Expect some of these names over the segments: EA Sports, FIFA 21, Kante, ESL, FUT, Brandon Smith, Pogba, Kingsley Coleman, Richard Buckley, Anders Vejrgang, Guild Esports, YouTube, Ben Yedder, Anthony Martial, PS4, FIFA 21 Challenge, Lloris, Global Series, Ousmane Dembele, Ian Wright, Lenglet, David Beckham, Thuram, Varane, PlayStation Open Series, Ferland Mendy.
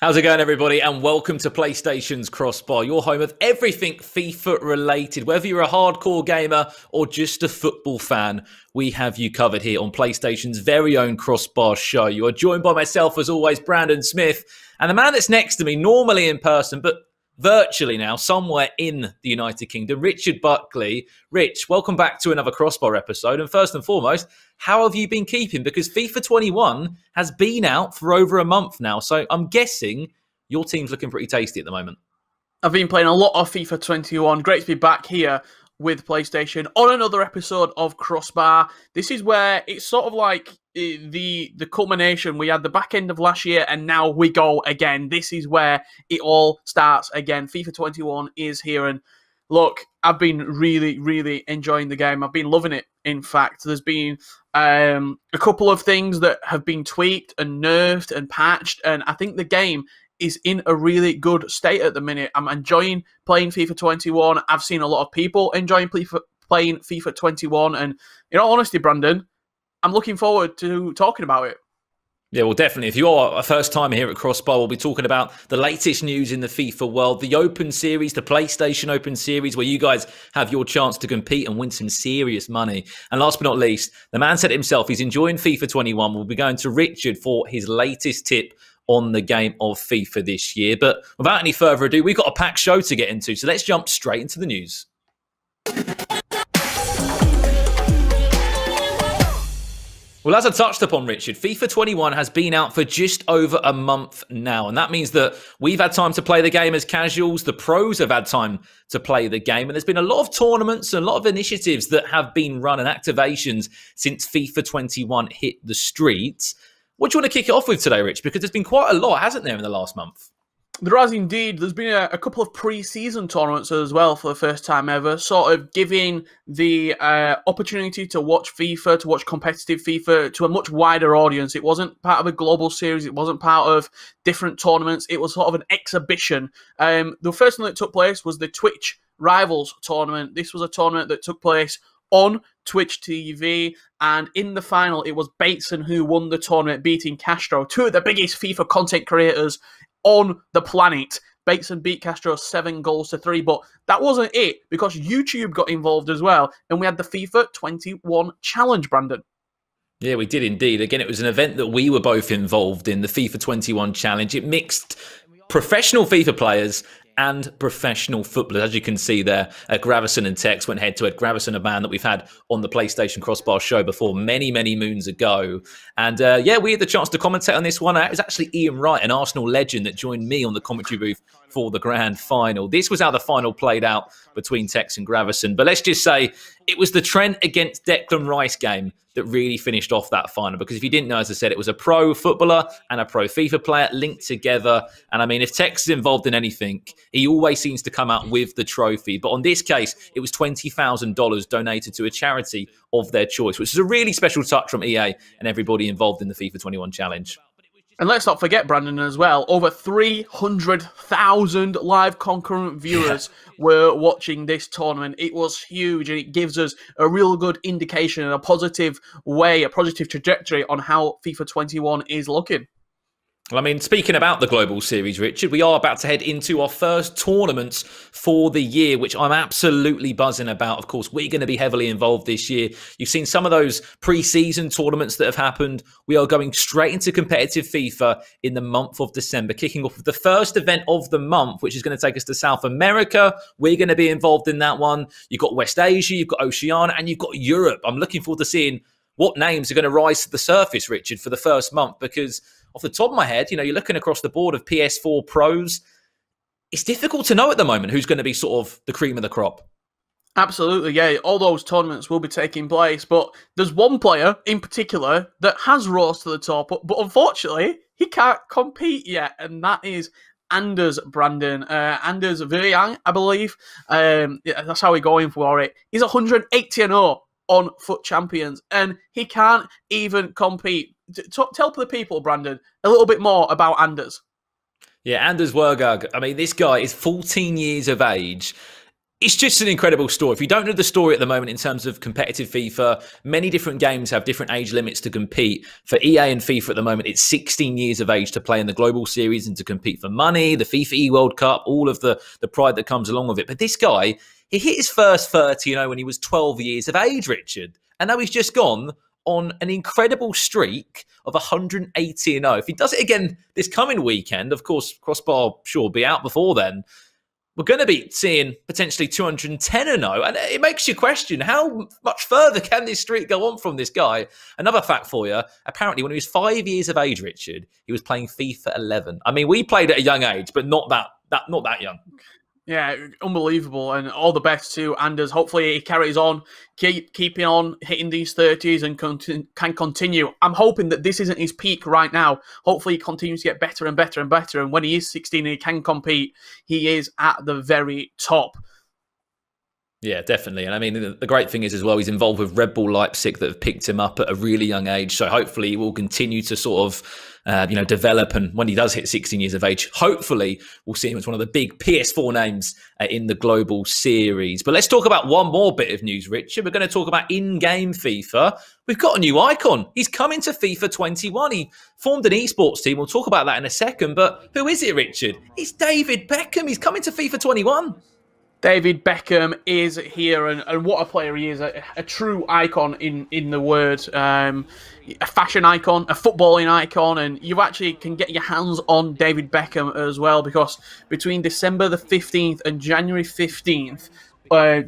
How's it going, everybody, and welcome to PlayStation's Crossbar, your home of everything FIFA related. Whether you're a hardcore gamer or just a football fan, we have you covered here on PlayStation's very own Crossbar show. You are joined by myself, as always, Brandon Smith, and the man that's next to me, normally in person, but virtually now, somewhere in the United Kingdom, Richard Buckley. Rich, welcome back to another Crossbar episode. And first and foremost, how have you been keeping? Because FIFA 21 has been out for over a month now. So I'm guessing your team's looking pretty tasty at the moment. I've been playing a lot of FIFA 21. Great to be back here with PlayStation on another episode of Crossbar. This is where it's sort of like the culmination. We had the back end of last year, and now we go again. This is where it all starts again. FIFA 21 is here, and look, I've been really, really enjoying the game. I've been loving it, in fact. There's been a couple of things that have been tweaked and nerfed and patched, and I think the game is in a really good state at the minute. I'm enjoying playing FIFA 21. I've seen a lot of people enjoying playing FIFA 21. And in all honesty, Brandon, I'm looking forward to talking about it. Yeah, well, definitely. If you are a first time here at Crossbar, we'll be talking about the latest news in the FIFA world, the Open Series, the PlayStation Open Series, where you guys have your chance to compete and win some serious money. And last but not least, the man said himself, he's enjoying FIFA 21. We'll be going to Richard for his latest tip on the game of FIFA this year. But without any further ado, we've got a packed show to get into, so let's jump straight into the news. Well, as I touched upon, Richard, FIFA 21 has been out for just over a month now, and that means that we've had time to play the game as casuals, the pros have had time to play the game, and there's been a lot of tournaments and a lot of initiatives that have been run and activations since FIFA 21 hit the streets. What do you want to kick it off with today, Rich? Because there's been quite a lot, hasn't there, in the last month? There has indeed. There's been a couple of pre-season tournaments as well for the first time ever, sort of giving the opportunity to watch FIFA, to watch competitive FIFA, to a much wider audience. It wasn't part of a global series. It wasn't part of different tournaments. It was sort of an exhibition. The first one that took place was the Twitch Rivals tournament. This was a tournament that took place on Twitch TV, and in the final it was Bateson who won the tournament, beating Castro, two of the biggest FIFA content creators on the planet. Bateson beat Castro 7-3, but that wasn't it, because YouTube got involved as well, and we had the FIFA 21 Challenge, Brandon. Yeah, we did indeed. Again, it was an event that we were both involved in, the FIFA 21 Challenge. It mixed professional FIFA players and professional footballers. As you can see there, Gravison and Tex went head-to-head. Gravison, a man that we've had on the PlayStation Crossbar show before many, many moons ago. And yeah, we had the chance to commentate on this one. It was actually Ian Wright, an Arsenal legend, that joined me on the commentary booth for the grand final. This was how the final played out between Tex and Gravison. But let's just say it was the Trent against Declan Rice game that really finished off that final, because if you didn't know, as I said, it was a pro footballer and a pro FIFA player linked together. And I mean, if Tex is involved in anything, he always seems to come out with the trophy. But on this case, it was $20,000 donated to a charity of their choice, which is a really special touch from EA and everybody involved in the FIFA 21 Challenge. And let's not forget, Brandon, as well, over 300,000 live concurrent viewers were watching this tournament. It was huge, and it gives us a real good indication and a positive way, a positive trajectory on how FIFA 21 is looking. Well, I mean, speaking about the Global Series, Richard, we are about to head into our first tournaments for the year, which I'm absolutely buzzing about. Of course, we're going to be heavily involved this year. You've seen some of those pre-season tournaments that have happened. We are going straight into competitive FIFA in the month of December, kicking off with the first event of the month, which is going to take us to South America. We're going to be involved in that one. You've got West Asia, you've got Oceania, and you've got Europe. I'm looking forward to seeing what names are going to rise to the surface, Richard, for the first month, because off the top of my head, you know, you're looking across the board of PS4 pros. It's difficult to know at the moment who's going to be sort of the cream of the crop. Absolutely, yeah. All those tournaments will be taking place, but there's one player in particular that has rose to the top, but unfortunately, he can't compete yet, and that is Anders, Brandon. Anders Vejrgang, I believe. Yeah, that's how we're going for it. He's 180-0 on FUT Champions, and he can't even compete. Tell the people, Brandon, a little bit more about Anders. Yeah, Anders Vejrgang. I mean, this guy is 14 years of age. It's just an incredible story. If you don't know the story at the moment in terms of competitive FIFA, many different games have different age limits to compete. For EA and FIFA at the moment, it's 16 years of age to play in the Global Series and to compete for money, the FIFA E-World Cup, all of the pride that comes along with it. But this guy, he hit his first 30, you know, when he was 12 years of age, Richard. And now he's just gone on an incredible streak of 180-0. If he does it again this coming weekend, of course, Crossbar sure be out before then, we're going to be seeing potentially 210-0. And it makes you question, how much further can this streak go on from this guy? Another fact for you, apparently when he was 5 years of age, Richard, he was playing FIFA 11. I mean, we played at a young age, but not that young. Yeah, unbelievable. And all the best to Anders. Hopefully he carries on, keeping on hitting these 30s and can continue. I'm hoping that this isn't his peak right now. Hopefully he continues to get better and better and better. And when he is 16 and he can compete, he is at the very top. Yeah, definitely. And I mean, the great thing is as well, he's involved with Red Bull Leipzig that have picked him up at a really young age. So hopefully he will continue to sort of, you know, develop. And when he does hit 16 years of age, hopefully we'll see him as one of the big PS4 names in the Global Series. But let's talk about one more bit of news, Richard. We're going to talk about in-game FIFA. We've got a new icon. He's coming to FIFA 21. He formed an esports team. We'll talk about that in a second. But who is it, Richard? It's David Beckham. He's coming to FIFA 21. David Beckham is here, and what a player he is, a true icon in the word, a fashion icon, a footballing icon, and you actually can get your hands on David Beckham as well, because between December the 15th and January 15th,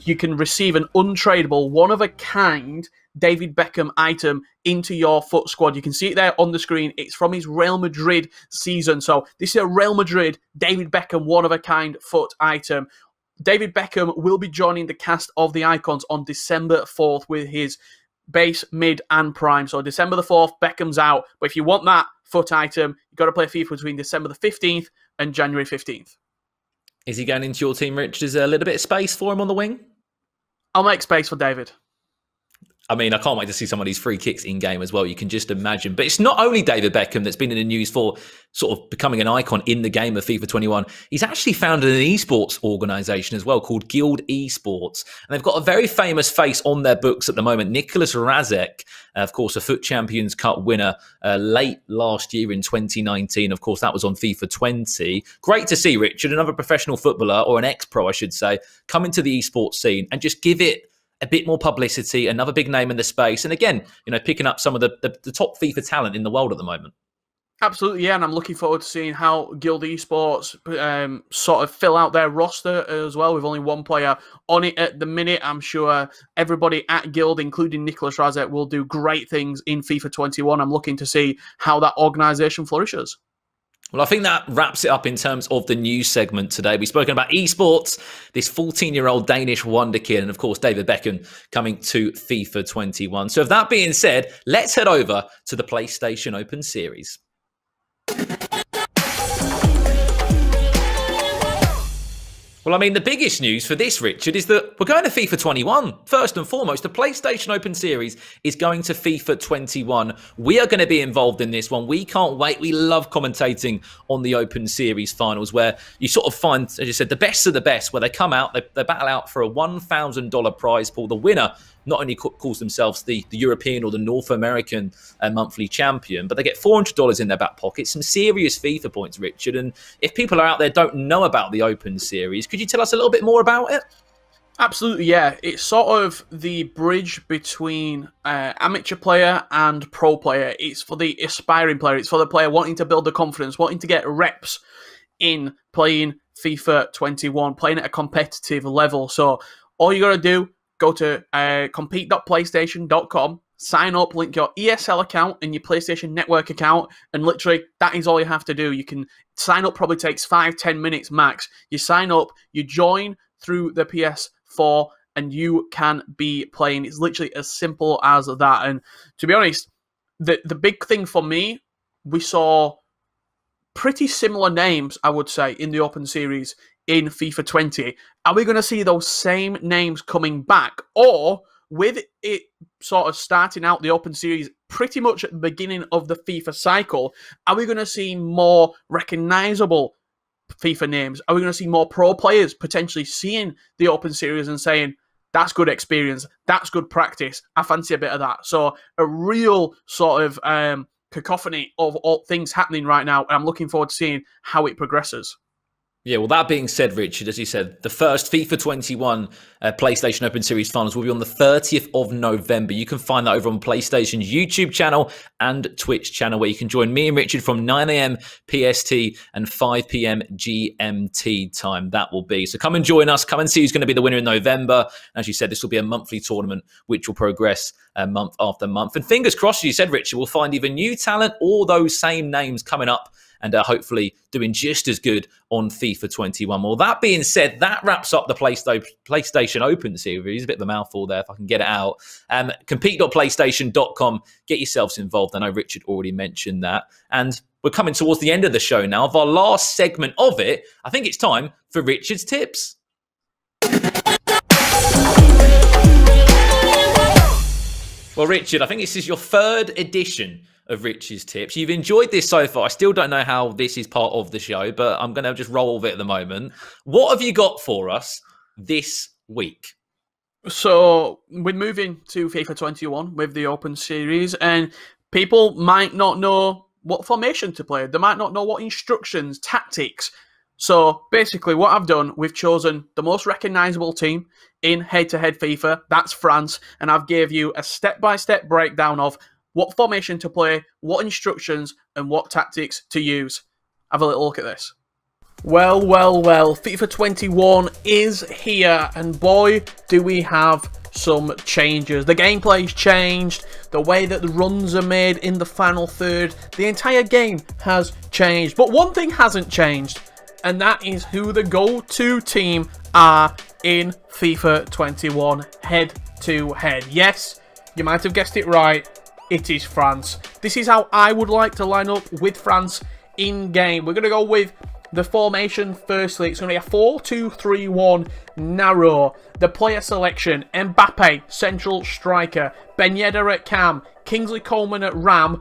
you can receive an untradeable, one-of-a-kind David Beckham item into your FUT squad. You can see it there on the screen. It's from his Real Madrid season, so this is a Real Madrid David Beckham one-of-a-kind FUT item. David Beckham will be joining the cast of the Icons on December 4th with his base, mid, and prime. So December the 4th, Beckham's out. But if you want that FUT item, you've got to play FIFA between December the 15th and January 15th. Is he going into your team, Rich? Is there a little bit of space for him on the wing? I'll make space for David. I mean, I can't wait to see some of these free kicks in-game as well. You can just imagine. But it's not only David Beckham that's been in the news for sort of becoming an icon in the game of FIFA 21. He's actually founded an esports organisation as well called Guild Esports. And they've got a very famous face on their books at the moment, Nicolas Raseck, of course, a FUT Champions Cup winner late last year in 2019. Of course, that was on FIFA 20. Great to see, Richard, another professional footballer, or an ex-pro, I should say, come into the esports scene and just give it a bit more publicity, another big name in the space. And again, you know, picking up some of the top FIFA talent in the world at the moment. Absolutely, yeah, and I'm looking forward to seeing how Guild Esports sort of fill out their roster as well, with only one player on it at the minute. I'm sure everybody at Guild, including Nicolas Raseck, will do great things in FIFA 21. I'm looking to see how that organisation flourishes. Well, I think that wraps it up in terms of the news segment today. We've spoken about esports, this 14-year-old Danish wonder kid, and of course, David Beckham coming to FIFA 21. So with that being said, let's head over to the PlayStation Open Series. Well, I mean, the biggest news for this, Richard, is that we're going to FIFA 21. First and foremost, the PlayStation Open Series is going to FIFA 21. We are going to be involved in this one. We can't wait. We love commentating on the Open Series finals, where you sort of find, as you said, the best of the best, where they come out, they battle out for a $1,000 prize pool. The winner not only calls themselves the European or the North American monthly champion, but they get $400 in their back pocket, some serious FIFA points, Richard. And if people are out there don't know about the Open Series, could you tell us a little bit more about it? Absolutely, yeah. It's sort of the bridge between amateur player and pro player. It's for the aspiring player. It's for the player wanting to build the confidence, wanting to get reps in playing FIFA 21, playing at a competitive level. So all you got to do, go to compete.playstation.com, sign up, link your ESL account and your PlayStation Network account, and literally that is all you have to do. You can sign up, probably takes 5-10 minutes max. You sign up, you join through the PS4, and you can be playing. It's literally as simple as that. And to be honest, the big thing for me, we saw pretty similar names, I would say, in the Open Series in FIFA 20. Are we going to see those same names coming back? Or with it sort of starting out the Open Series pretty much at the beginning of the FIFA cycle, are we going to see more recognisable FIFA names? Are we going to see more pro players potentially seeing the Open Series and saying, that's good experience, that's good practice, I fancy a bit of that? So a real sort of cacophony of all things happening right now, and I'm looking forward to seeing how it progresses. Yeah, well, that being said, Richard, as you said, the first FIFA 21 PlayStation Open Series finals will be on the 30th of November. You can find that over on PlayStation's YouTube channel and Twitch channel, where you can join me and Richard from 9 AM PST and 5 PM GMT time. That will be. So come and join us. Come and see who's going to be the winner in November. As you said, this will be a monthly tournament, which will progress month after month. And fingers crossed, as you said, Richard, we'll find either new talent or those same names coming up and hopefully doing just as good on FIFA 21. Well, that being said, that wraps up the PlayStation Open Series. A bit of a mouthful there, if I can get it out. Compete.playstation.com. Get yourselves involved. I know Richard already mentioned that. And we're coming towards the end of the show now. Of our last segment of it, I think it's time for Richard's Tips. Well, Richard, I think this is your third edition of Rich's Tips. You've enjoyed this so far. I still don't know how this is part of the show, but I'm going to just roll with it at the moment. What have you got for us this week? So we're moving to FIFA 21 with the Open Series, and people might not know what formation to play. They might not know what instructions, tactics. So basically what I've done, we've chosen the most recognisable team in head-to-head FIFA. That's France. And I've gave you a step-by-step breakdown of what formation to play, what instructions, and what tactics to use. Have a little look at this. Well, well, well, FIFA 21 is here, and boy, do we have some changes. The gameplay's changed, the way that the runs are made in the final third, the entire game has changed. But one thing hasn't changed, and that is who the go-to team are in FIFA 21 head-to-head. Yes, you might have guessed it right. It is France. This is how I would like to line up with France in game. We're going to go with the formation firstly. It's going to be a 4-2-3-1 narrow. The player selection: Mbappe, central striker. Ben Yedder at cam. Kingsley Coleman at RAM.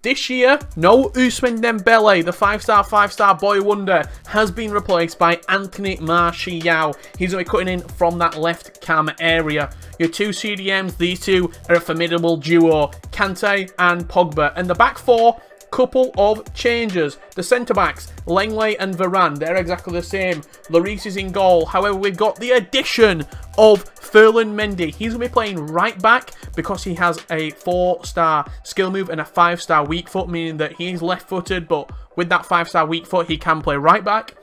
This year, no Ousmane Dembele, the five-star boy wonder, has been replaced by Anthony Martial. He's going to be cutting in from that left cam area. Your two CDMs, these two are a formidable duo, Kante and Pogba. And the back four, couple of changes. The centre-backs, Lenglet and Varane, they're exactly the same. Lloris is in goal. However, we've got the addition of Ferland Mendy. He's going to be playing right back because he has a 4-star skill move and a 5-star weak foot, meaning that he's left-footed, but with that 5-star weak foot, he can play right back.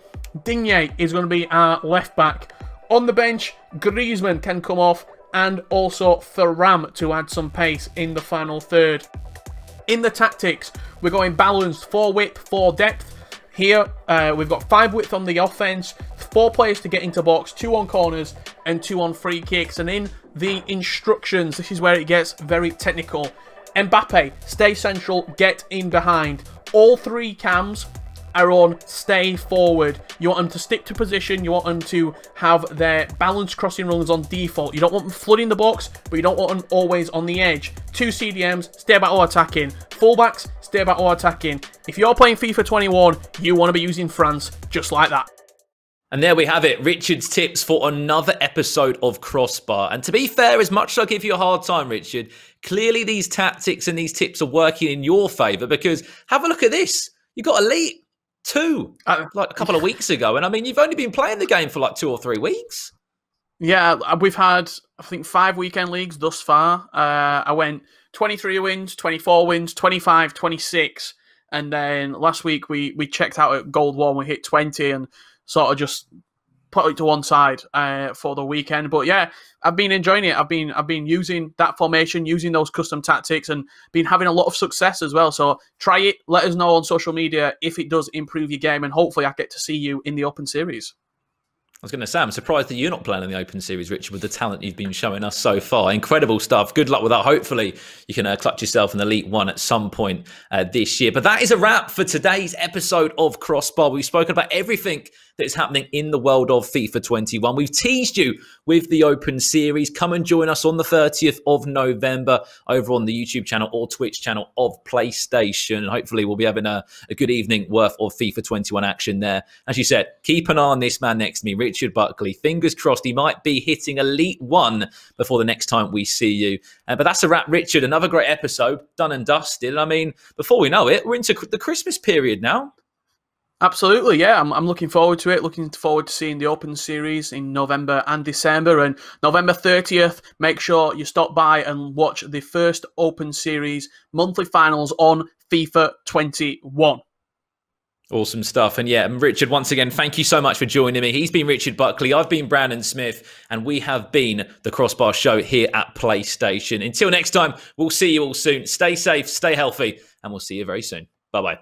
Digne is going to be our left back. On the bench, Griezmann can come off, and also Thuram to add some pace in the final third. In the tactics, we're going balanced, 4 width, 4 depth. Here, we've got 5 width on the offense, 4 players to get into box, 2 on corners, and 2 on free kicks. And in the instructions, this is where it gets very technical. Mbappe, stay central, get in behind. All 3 cams are on stay forward. You want them to stick to position. You want them to have their balanced crossing runs on default. You don't want them flooding the box, but you don't want them always on the edge. 2 CDMs, stay back or attacking. Fullbacks, stay back or attacking. If you're playing FIFA 21, you want to be using France just like that. And there we have it, Richard's tips for another episode of Crossbar. And to be fair, as much as I give you a hard time, Richard, clearly these tactics and these tips are working in your favour, because have a look at this. You got Elite 2 like a couple of weeks ago. And I mean, you've only been playing the game for like 2 or 3 weeks. Yeah, we've had, I think, 5 weekend leagues thus far. I went 23 wins, 24 wins, 25, 26. And then last week we checked out at Gold War and we hit 20 and sort of just put it to one side for the weekend. But yeah, I've been enjoying it. I've been using that formation, using those custom tactics, and been having a lot of success as well. So try it. Let us know on social media if it does improve your game, and hopefully I get to see you in the Open Series. I was going to say, I'm surprised that you're not playing in the Open Series, Richard, with the talent you've been showing us so far. Incredible stuff. Good luck with that. Hopefully you can clutch yourself in Elite 1 at some point this year. But that is a wrap for today's episode of Crossbar. We've spoken about everything that is happening in the world of FIFA 21. We've teased you with the Open Series. Come and join us on the 30th of November over on the YouTube channel or Twitch channel of PlayStation. And hopefully we'll be having a good evening worth of FIFA 21 action there. As you said, keep an eye on this man next to me, Richard Buckley. Fingers crossed he might be hitting Elite 1 before the next time we see you. But that's a wrap, Richard. Another great episode, done and dusted. And I mean, before we know it, we're into the Christmas period now. Absolutely, yeah. I'm looking forward to it. Looking forward to seeing the Open Series in November and December. And November 30th, make sure you stop by and watch the first Open Series monthly finals on FIFA 21. Awesome stuff. And yeah, Richard, once again, thank you so much for joining me. He's been Richard Buckley. I've been Brandon Smith. And we have been the Crossbar Show here at PlayStation. Until next time, we'll see you all soon. Stay safe, stay healthy, and we'll see you very soon. Bye-bye.